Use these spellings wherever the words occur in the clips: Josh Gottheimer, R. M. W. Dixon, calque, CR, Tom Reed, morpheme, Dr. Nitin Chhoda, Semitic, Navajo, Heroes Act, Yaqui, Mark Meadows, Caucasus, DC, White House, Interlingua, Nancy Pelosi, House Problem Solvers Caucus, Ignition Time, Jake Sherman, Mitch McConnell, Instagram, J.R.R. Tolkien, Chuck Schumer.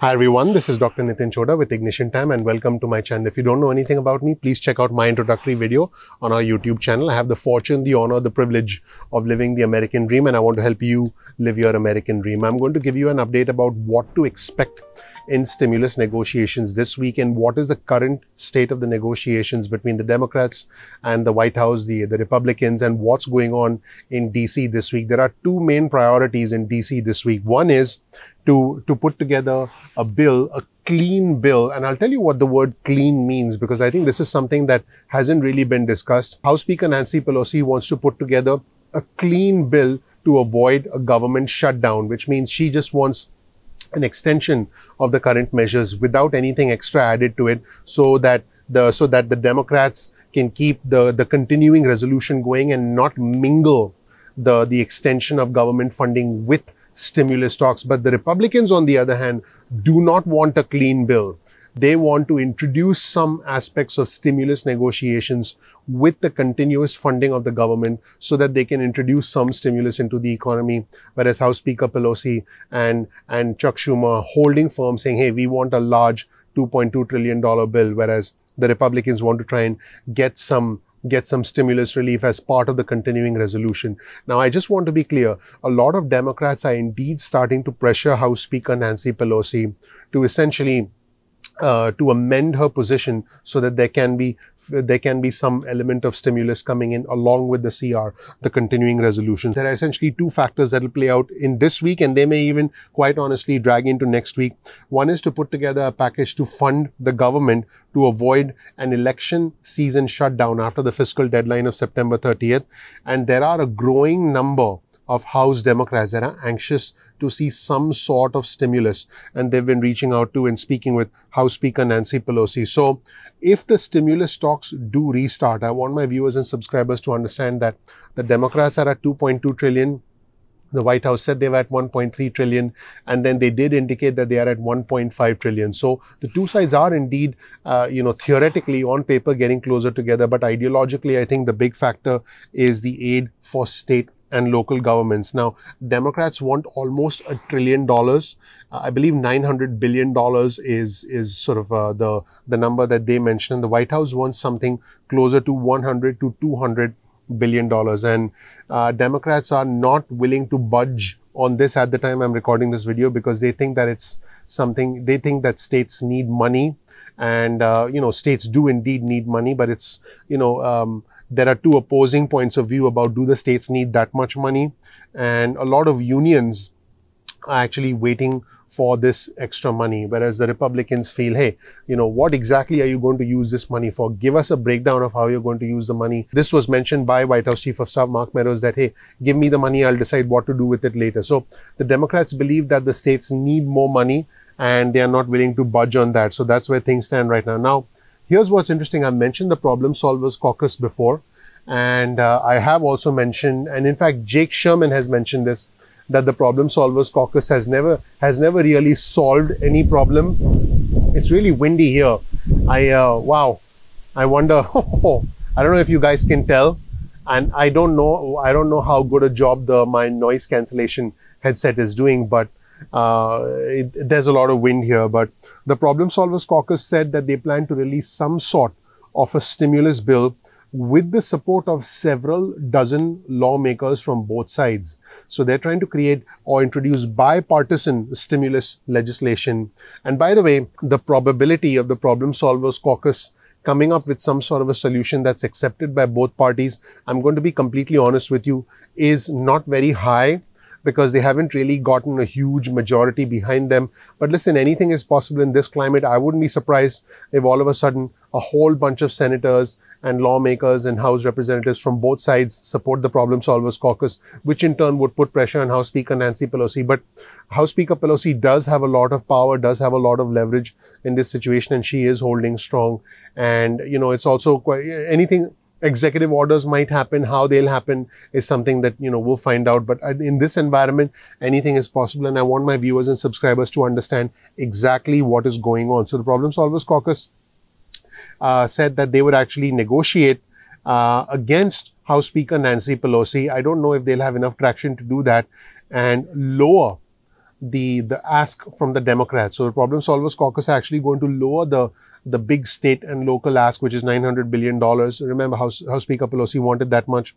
Hi everyone, this is Dr. Nitin Chhoda with Ignition Time and welcome to my channel. If you don't know anything about me, please check out my introductory video on our YouTube channel. I have the fortune, the honor, the privilege of living the American dream and I want to help you live your American dream. I'm going to give you an update about what to expect in stimulus negotiations this week and what is the current state of the negotiations between the Democrats and the White House, the Republicans, and what's going on in DC this week. There are two main priorities in DC this week. One is to put together a bill, a clean bill. And I'll tell you what the word clean means, because I think this is something that hasn't really been discussed. House Speaker Nancy Pelosi wants to put together a clean bill to avoid a government shutdown, which means she just wants an extension of the current measures without anything extra added to it, so that the Democrats can keep the continuing resolution going and not mingle the extension of government funding with stimulus talks. But the Republicans, on the other hand, do not want a clean bill. They want to introduce some aspects of stimulus negotiations with the continuous funding of the government so that they can introduce some stimulus into the economy. Whereas House Speaker Pelosi and Chuck Schumer holding firm saying, hey, we want a large $2.2 trillion bill, whereas the Republicans want to try and get some stimulus relief as part of the continuing resolution. Now, I just want to be clear, a lot of Democrats are indeed starting to pressure House Speaker Nancy Pelosi to essentially to amend her position so that there can be some element of stimulus coming in along with the CR, the continuing resolution. There are essentially two factors that will play out in this week and they may even quite honestly drag into next week. One is to put together a package to fund the government to avoid an election season shutdown after the fiscal deadline of September 30th. And there are a growing number of House Democrats that are anxious to see some sort of stimulus. And they've been reaching out to and speaking with House Speaker Nancy Pelosi. So if the stimulus talks do restart, I want my viewers and subscribers to understand that the Democrats are at 2.2 trillion. The White House said they were at 1.3 trillion, and then they did indicate that they are at 1.5 trillion. So the two sides are indeed, theoretically on paper getting closer together. But ideologically, I think the big factor is the aid for state and local governments. Now, Democrats want almost $1 trillion. I believe $900 billion is sort of the number that they mentioned. The White House wants something closer to $100 to $200 billion. And Democrats are not willing to budge on this at the time I'm recording this video because they think that it's something, they think that states need money. And, states do indeed need money, but it's, there are two opposing points of view about do the states need that much money, and a lot of unions are actually waiting for this extra money, whereas the Republicans feel, hey, what exactly are you going to use this money for? Give us a breakdown of how you're going to use the money. This was mentioned by White House Chief of Staff Mark Meadows that, hey, give me the money, I'll decide what to do with it later. So the Democrats believe that the states need more money and they are not willing to budge on that. So that's where things stand right now. Here's what's interesting. I mentioned the Problem Solvers Caucus before, and I have also mentioned, and in fact, Jake Sherman has mentioned this, that the Problem Solvers Caucus has never really solved any problem. It's really windy here. I wonder, I don't know if you guys can tell, and I don't know how good a job my noise cancellation headset is doing, but there's a lot of wind here. But the Problem Solvers Caucus said that they plan to release some sort of a stimulus bill with the support of several dozen lawmakers from both sides. So they're trying to create or introduce bipartisan stimulus legislation. And by the way, the probability of the Problem Solvers Caucus coming up with some sort of a solution that's accepted by both parties, I'm going to be completely honest with you, is not very high, because they haven't really gotten a huge majority behind them. But listen, anything is possible in this climate. I wouldn't be surprised if all of a sudden a whole bunch of senators and lawmakers and House representatives from both sides support the Problem Solvers Caucus, which in turn would put pressure on House Speaker Nancy Pelosi. But House Speaker Pelosi does have a lot of power, does have a lot of leverage in this situation, and she is holding strong. And, it's also quite, anything executive orders might happen, how they'll happen is something that, we'll find out. But in this environment, anything is possible. And I want my viewers and subscribers to understand exactly what is going on. So the Problem Solvers Caucus said that they would actually negotiate against House Speaker Nancy Pelosi. I don't know if they'll have enough traction to do that, and lower the ask from the Democrats. So the Problem Solvers Caucus are actually going to lower the big state and local ask, which is $900 billion. Remember how Speaker Pelosi wanted that much.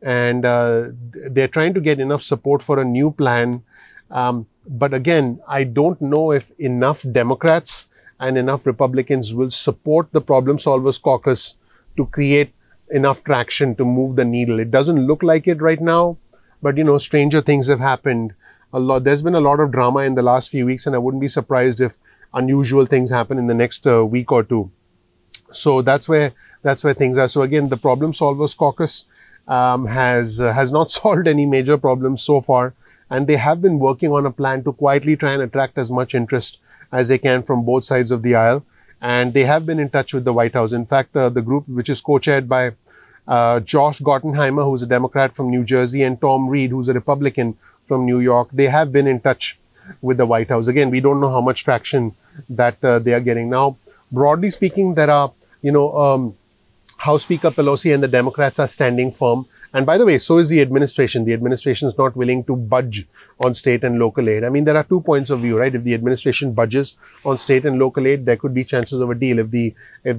And they're trying to get enough support for a new plan. But again, I don't know if enough Democrats and enough Republicans will support the Problem Solvers Caucus to create enough traction to move the needle. It doesn't look like it right now, but you know, stranger things have happened. A lot, there's been a lot of drama in the last few weeks, and I wouldn't be surprised if unusual things happen in the next week or two. So that's where things are. So again, the Problem Solvers Caucus has not solved any major problems so far, and they have been working on a plan to quietly try and attract as much interest as they can from both sides of the aisle. And they have been in touch with the White House. In fact, the group, which is co-chaired by Josh Gottheimer, who's a Democrat from New Jersey, and Tom Reed, who's a Republican from New York, they have been in touch with the White House. Again, we don't know how much traction that they are getting. Now, broadly speaking, there are, you know, House Speaker Pelosi and the Democrats are standing firm. And by the way, so is the administration. The administration is not willing to budge on state and local aid. I mean, there are 2 points of view, right? If the administration budges on state and local aid, there could be chances of a deal. If the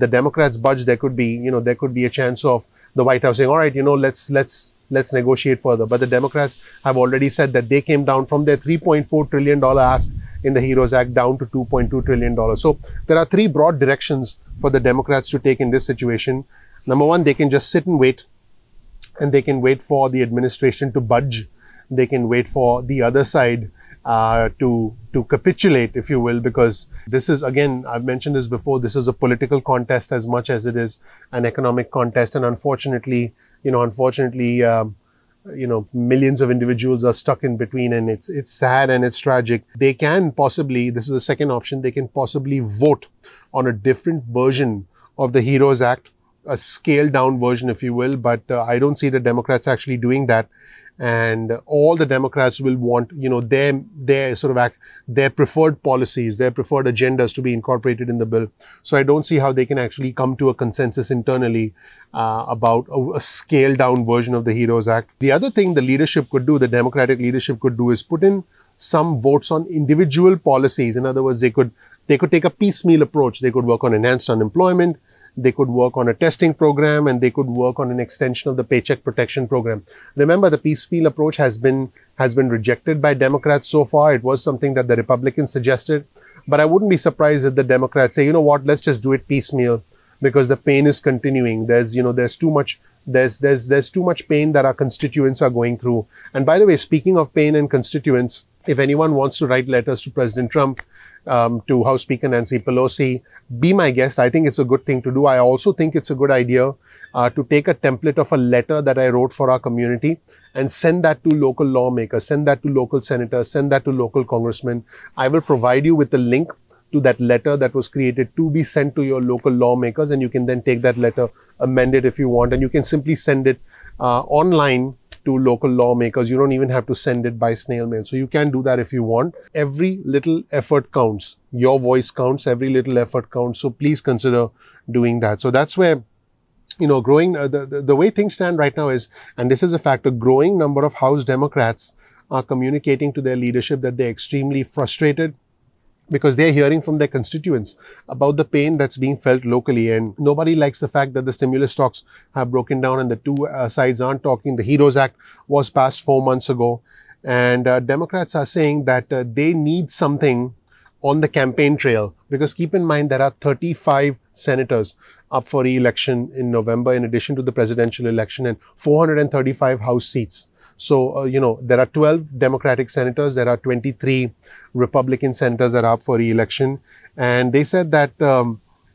Democrats budge, there could be, you know, there could be a chance of the White House saying, all right, you know, let's negotiate further. But the Democrats have already said that they came down from their $3.4 trillion ask in the Heroes Act down to $2.2 trillion. So there are 3 broad directions for the Democrats to take in this situation. Number one, they can just sit and wait. And they can wait for the administration to budge. They can wait for the other side to capitulate, if you will, because this is, again, I've mentioned this before, this is a political contest as much as it is an economic contest. And unfortunately, millions of individuals are stuck in between, and it's sad and it's tragic. They can possibly, this is the second option, they can possibly vote on a different version of the Heroes Act, a scaled down version, if you will, but I don't see the Democrats actually doing that. And all the Democrats will want, you know, their preferred policies, their preferred agendas to be incorporated in the bill. So I don't see how they can actually come to a consensus internally about a scaled down version of the Heroes Act. The other thing the leadership could do, the Democratic leadership could do, is put in some votes on individual policies. In other words, they could take a piecemeal approach. They could work on enhanced unemployment. They could work on a testing program, and they could work on an extension of the Paycheck Protection Program. Remember, the piecemeal approach has been rejected by Democrats so far. It was something that the Republicans suggested, but I wouldn't be surprised if the Democrats say, you know what, let's just do it piecemeal because the pain is continuing. There's too much pain that our constituents are going through. And by the way, speaking of pain and constituents, if anyone wants to write letters to President Trump, to House Speaker Nancy Pelosi, be my guest. I think it's a good thing to do. I also think it's a good idea to take a template of a letter that I wrote for our community and send that to local lawmakers, send that to local senators, send that to local congressmen. I will provide you with the link to that letter that was created to be sent to your local lawmakers, and you can then take that letter, amend it if you want, and you can simply send it online to local lawmakers. You don't even have to send it by snail mail. So you can do that if you want. Every little effort counts. Your voice counts. Every little effort counts. So please consider doing that. So that's where, you know, growing, the way things stand right now is, and this is a fact, a growing number of House Democrats are communicating to their leadership that they're extremely frustrated because they're hearing from their constituents about the pain that's being felt locally. And nobody likes the fact that the stimulus talks have broken down and the two sides aren't talking. The Heroes Act was passed 4 months ago. And Democrats are saying that they need something on the campaign trail, because keep in mind, there are 35 senators up for re-election in November, in addition to the presidential election, and 435 House seats. So, you know, there are 12 Democratic senators, there are 23 Republican senators that are up for re-election. And they said that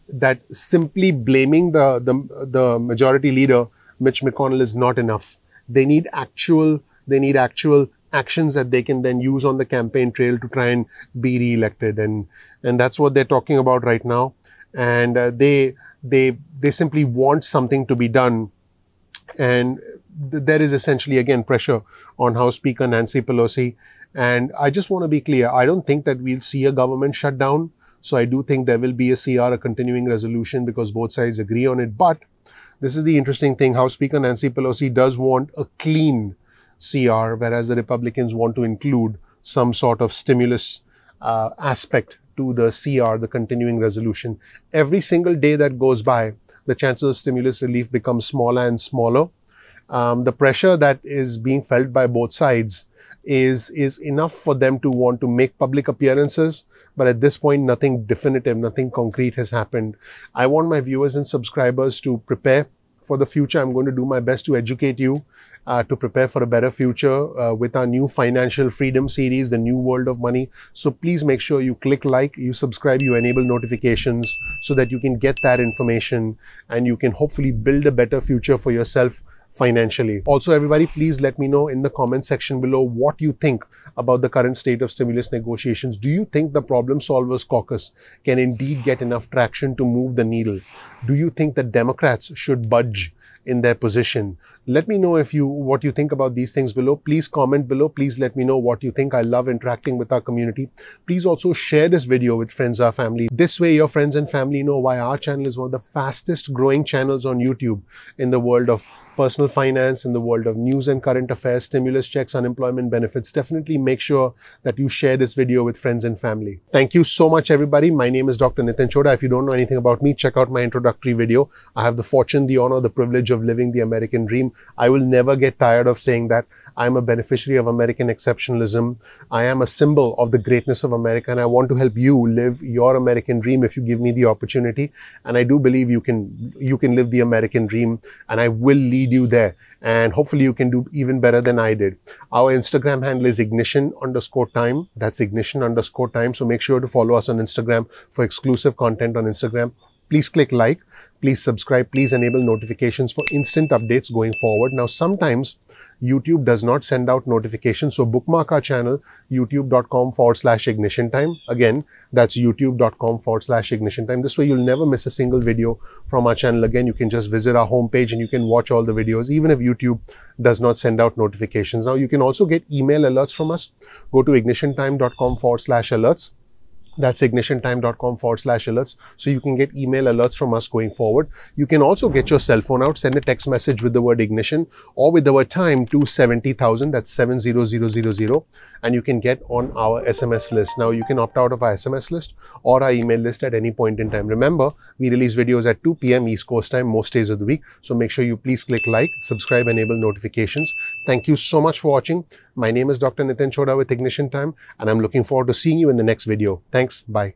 that simply blaming the majority leader, Mitch McConnell, is not enough. They need actual actions that they can then use on the campaign trail to try and be re-elected. And that's what they're talking about right now. And they simply want something to be done. And there is essentially, again, pressure on House Speaker Nancy Pelosi. And I just want to be clear, I don't think that we'll see a government shutdown. So I do think there will be a CR, a continuing resolution, because both sides agree on it. But this is the interesting thing. House Speaker Nancy Pelosi does want a clean CR, whereas the Republicans want to include some sort of stimulus aspect to the CR, the continuing resolution. Every single day that goes by, the chances of stimulus relief become smaller and smaller. The pressure that is being felt by both sides is enough for them to want to make public appearances. But at this point, nothing definitive, nothing concrete has happened. I want my viewers and subscribers to prepare for the future. I'm going to do my best to educate you to prepare for a better future with our new Financial Freedom series, The New World of Money. So please make sure you click like, you subscribe, you enable notifications so that you can get that information and you can hopefully build a better future for yourself financially. Also, everybody, please let me know in the comment section below what you think about the current state of stimulus negotiations. Do you think the Problem Solvers Caucus can indeed get enough traction to move the needle? Do you think that Democrats should budge in their position? Let me know what you think about these things below. Please comment below. Please let me know what you think. I love interacting with our community. Please also share this video with friends or family. This way, your friends and family know why our channel is one of the fastest growing channels on YouTube in the world of personal finance, in the world of news and current affairs, stimulus checks, unemployment benefits. Definitely make sure that you share this video with friends and family. Thank you so much, everybody. My name is Dr. Nitin Chhoda. If you don't know anything about me, check out my introductory video. I have the fortune, the honor, the privilege of living the American dream. I will never get tired of saying that. I'm a beneficiary of American exceptionalism. I am a symbol of the greatness of America, and I want to help you live your American dream if you give me the opportunity. And I do believe you can live the American dream, and I will lead you there. And hopefully you can do even better than I did. Our Instagram handle is ignition_time. That's ignition_time. So make sure to follow us on Instagram for exclusive content on Instagram. Please click like. Please subscribe, please enable notifications for instant updates going forward. Now, sometimes YouTube does not send out notifications. So bookmark our channel, youtube.com/ignition time. Again, that's youtube.com/ignition time. This way, you'll never miss a single video from our channel. Again, you can just visit our homepage and you can watch all the videos, even if YouTube does not send out notifications. Now, you can also get email alerts from us. Go to ignitiontime.com/alerts. That's ignitiontime.com/alerts. So you can get email alerts from us going forward. You can also get your cell phone out, send a text message with the word ignition or with the word time to 70,000. That's 70000. And you can get on our SMS list. Now you can opt out of our SMS list or our email list at any point in time. Remember, we release videos at 2 p.m. East Coast time most days of the week. So make sure you please click like, subscribe, enable notifications. Thank you so much for watching. My name is Dr. Nitin Chhoda with Ignition Time, and I'm looking forward to seeing you in the next video. Thanks. Bye.